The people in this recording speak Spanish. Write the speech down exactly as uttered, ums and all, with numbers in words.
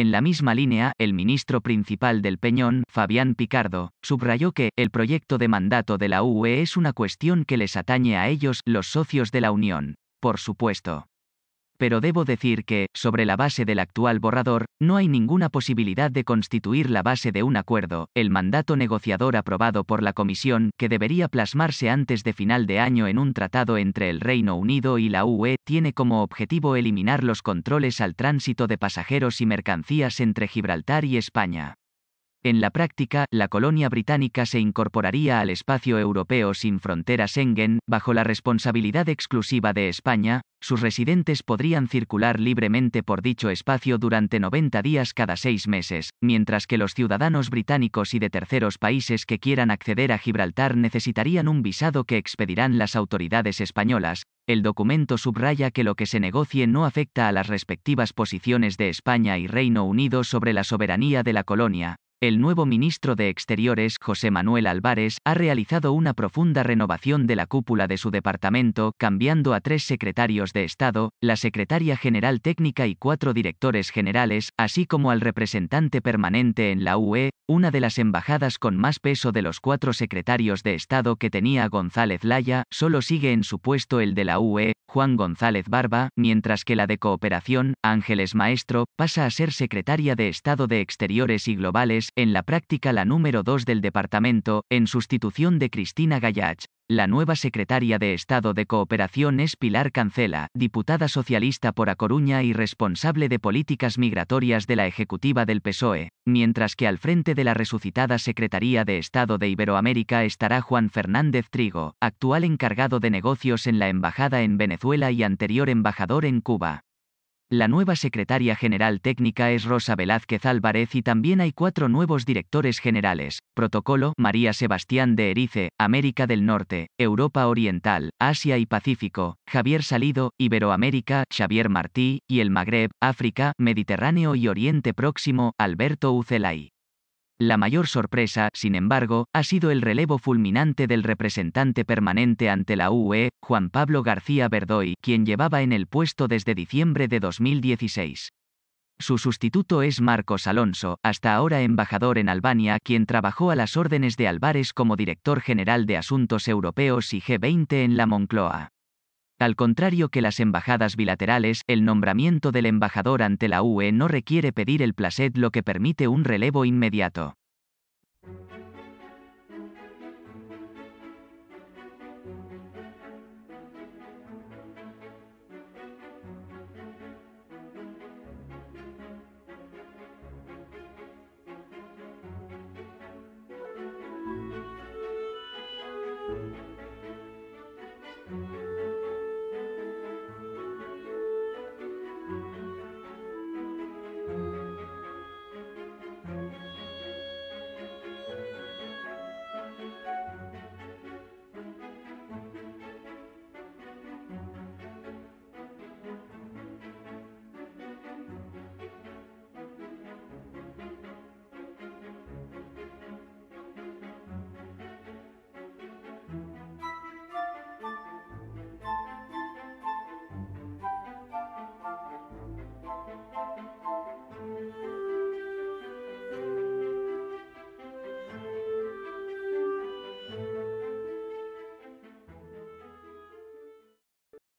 En la misma línea, el ministro principal del Peñón, Fabián Picardo, subrayó que el proyecto de mandato de la U E es una cuestión que les atañe a ellos, los socios de la Unión, por supuesto. Pero debo decir que, sobre la base del actual borrador, no hay ninguna posibilidad de constituir la base de un acuerdo. El mandato negociador aprobado por la Comisión, que debería plasmarse antes de final de año en un tratado entre el Reino Unido y la U E, tiene como objetivo eliminar los controles al tránsito de pasajeros y mercancías entre Gibraltar y España. En la práctica, la colonia británica se incorporaría al espacio europeo sin fronteras Schengen, bajo la responsabilidad exclusiva de España. Sus residentes podrían circular libremente por dicho espacio durante noventa días cada seis meses, mientras que los ciudadanos británicos y de terceros países que quieran acceder a Gibraltar necesitarían un visado que expedirán las autoridades españolas. El documento subraya que lo que se negocie no afecta a las respectivas posiciones de España y Reino Unido sobre la soberanía de la colonia. El nuevo ministro de Exteriores, José Manuel Álvarez, ha realizado una profunda renovación de la cúpula de su departamento, cambiando a tres secretarios de Estado, la secretaria general técnica y cuatro directores generales, así como al representante permanente en la U E, una de las embajadas con más peso de los cuatro secretarios de Estado que tenía González Laya. Solo sigue en su puesto el de la U E, Juan González Barba, mientras que la de Cooperación, Ángeles Maestro, pasa a ser secretaria de Estado de Exteriores y Globales, en la práctica la número dos del departamento, en sustitución de Cristina Gallach. La nueva secretaria de Estado de Cooperación es Pilar Cancela, diputada socialista por A Coruña y responsable de políticas migratorias de la Ejecutiva del P S O E, mientras que al frente de la resucitada Secretaría de Estado de Iberoamérica estará Juan Fernández Trigo, actual encargado de negocios en la Embajada en Venezuela y anterior embajador en Cuba. La nueva secretaria general técnica es Rosa Velázquez Álvarez y también hay cuatro nuevos directores generales: Protocolo, María Sebastián de Erice, América del Norte, Europa Oriental, Asia y Pacífico; Javier Salido, Iberoamérica, Xavier Martí, y el Magreb, África, Mediterráneo y Oriente Próximo, Alberto Ucelay. La mayor sorpresa, sin embargo, ha sido el relevo fulminante del representante permanente ante la U E, Juan Pablo García Verdoy, quien llevaba en el puesto desde diciembre de dos mil dieciséis. Su sustituto es Marcos Alonso, hasta ahora embajador en Albania, quien trabajó a las órdenes de Albares como director general de Asuntos Europeos y G veinte en la Moncloa. Al contrario que las embajadas bilaterales, el nombramiento del embajador ante la U E no requiere pedir el placet, lo que permite un relevo inmediato.